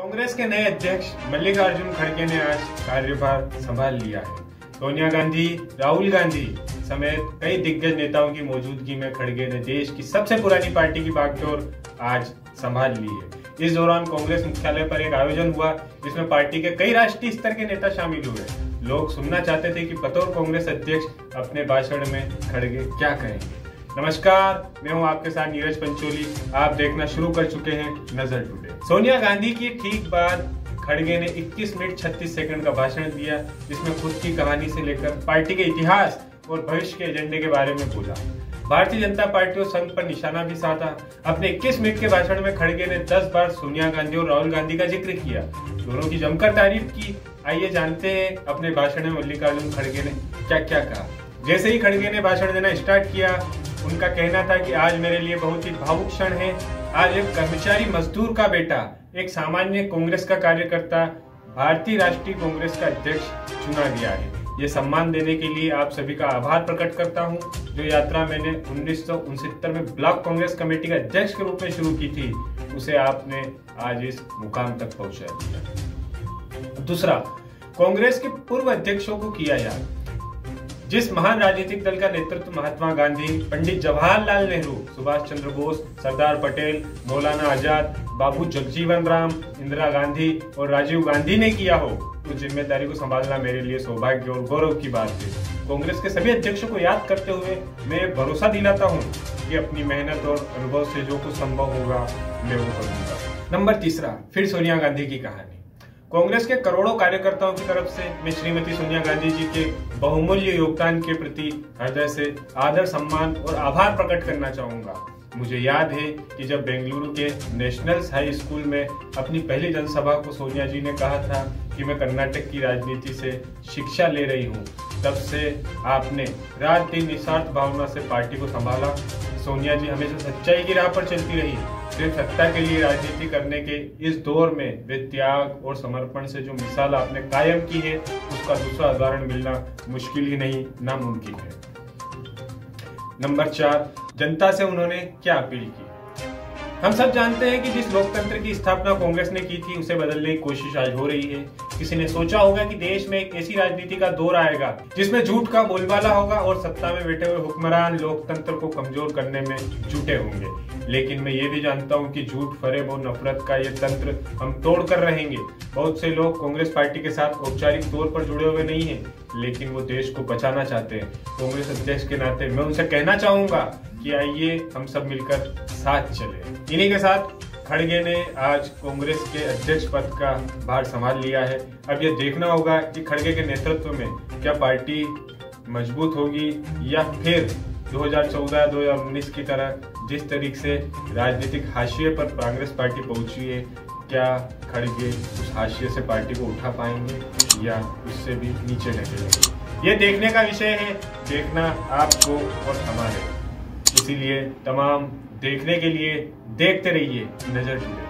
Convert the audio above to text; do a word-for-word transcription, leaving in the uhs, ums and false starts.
कांग्रेस के नए अध्यक्ष मल्लिकार्जुन खड़गे ने आज कार्यभार संभाल लिया है। सोनिया गांधी, राहुल गांधी समेत कई दिग्गज नेताओं की मौजूदगी में खड़गे ने देश की सबसे पुरानी पार्टी की बागडोर आज संभाल ली है। इस दौरान कांग्रेस मुख्यालय पर एक आयोजन हुआ जिसमें पार्टी के कई राष्ट्रीय स्तर के नेता शामिल हुए। लोग सुनना चाहते थे कि बतौर कांग्रेस अध्यक्ष अपने भाषण में खड़गे क्या कहेंगे। नमस्कार, मैं हूं आपके साथ नीरज पंचोली। आप देखना शुरू कर चुके हैं नजर टुडे। सोनिया गांधी की ठीक बाद खड़गे ने इक्कीस मिनट छत्तीस सेकंड का भाषण दिया जिसमें खुद की कहानी से लेकर पार्टी के इतिहास और भविष्य के एजेंडे के बारे में बोला। भारतीय जनता पार्टी और संघ पर निशाना भी साधा। अपने इक्कीस मिनट के भाषण में खड़गे ने दस बार सोनिया गांधी और राहुल गांधी का जिक्र किया, दोनों की जमकर तारीफ की। आइए जानते हैं अपने भाषण में मल्लिकार्जुन खड़गे ने क्या क्या कहा। जैसे ही खड़गे ने भाषण देना स्टार्ट किया, उनका कहना था कि आज मेरे लिए बहुत ही भावुक क्षण है। आज एक कर्मचारी मजदूर का बेटा, एक सामान्य कांग्रेस का कार्यकर्ता भारतीय राष्ट्रीय कांग्रेस का अध्यक्ष चुना गया है। ये सम्मान देने के लिए आप सभी का आभार प्रकट करता हूँ। जो यात्रा मैंने उन्नीस सौ उनसत्तर में ब्लॉक कांग्रेस कमेटी का अध्यक्ष के रूप में शुरू की थी, उसे आपने आज इस मुकाम तक पहुँचा दिया। दूसरा, कांग्रेस के पूर्व अध्यक्षों को किया याद। जिस महान राजनीतिक दल का नेतृत्व महात्मा गांधी, पंडित जवाहरलाल नेहरू, सुभाष चंद्र बोस, सरदार पटेल, मौलाना आजाद, बाबू जगजीवन राम, इंदिरा गांधी और राजीव गांधी ने किया हो, तो जिम्मेदारी को संभालना मेरे लिए सौभाग्य और गौरव की बात है। कांग्रेस के सभी अध्यक्षों को याद करते हुए मैं भरोसा दिलाता हूँ कि अपनी मेहनत और अनुभव से जो कुछ संभव होगा मैं वो करूँगा। नंबर तीसरा, फिर सोनिया गांधी की कहानी। कांग्रेस के करोड़ों कार्यकर्ताओं की तरफ से मैं श्रीमती सोनिया गांधी जी के बहुमूल्य योगदान के प्रति हृदय से आदर, सम्मान और आभार प्रकट करना चाहूँगा। मुझे याद है कि जब बेंगलुरु के नेशनल हाई स्कूल में अपनी पहली जनसभा को सोनिया जी ने कहा था कि मैं कर्नाटक की राजनीति से शिक्षा ले रही हूँ, तब से आपने रात दिन निस्वार्थ भावना से पार्टी को संभाला। सोनिया जी हमेशा सच्चाई की राह पर चलती रही। सिर्फ सत्ता के लिए राजनीति करने के इस दौर में वे त्याग और समर्पण से जो मिसाल आपने कायम की है, उसका दूसरा उदाहरण मिलना मुश्किल ही नहीं नामुमकिन है। नंबर चार, जनता से उन्होंने क्या अपील की। हम सब जानते हैं कि जिस लोकतंत्र की स्थापना कांग्रेस ने की थी, उसे बदलने की कोशिश आज हो रही है। किसी ने सोचा होगा कि देश में एक ऐसी राजनीति का दौर आएगा जिसमें झूठ का बोलबाला होगा और सत्ता में बैठे हुए हुक्मरान लोकतंत्र को कमजोर करने में जुटे होंगे। लेकिन मैं ये भी जानता हूँ कि झूठ, फरेब और नफरत का ये तंत्र हम तोड़ कर रहेंगे। बहुत से लोग कांग्रेस पार्टी के साथ औपचारिक तौर पर जुड़े हुए नहीं है, लेकिन वो देश को बचाना चाहते हैं। कांग्रेस अध्यक्ष के नाते मैं उनसे कहना चाहूंगा कि आइए हम सब मिलकर साथ चले। इन्हीं के साथ खड़गे ने आज कांग्रेस के अध्यक्ष पद का भार संभाल लिया है। अब यह देखना होगा कि खड़गे के नेतृत्व में क्या पार्टी मजबूत होगी या फिर दो हज़ार चौदह दो हज़ार उन्नीस की तरह जिस तरीके से राजनीतिक हाशिए पर कांग्रेस पार्टी पहुंची है, क्या खड़गे उस हाशिए से पार्टी को उठा पाएंगे या उससे भी नीचे निकलेंगे। ये देखने का विषय है। देखना आपको और हमारे, इसीलिए तमाम देखने के लिए देखते रहिए नजर टुडे।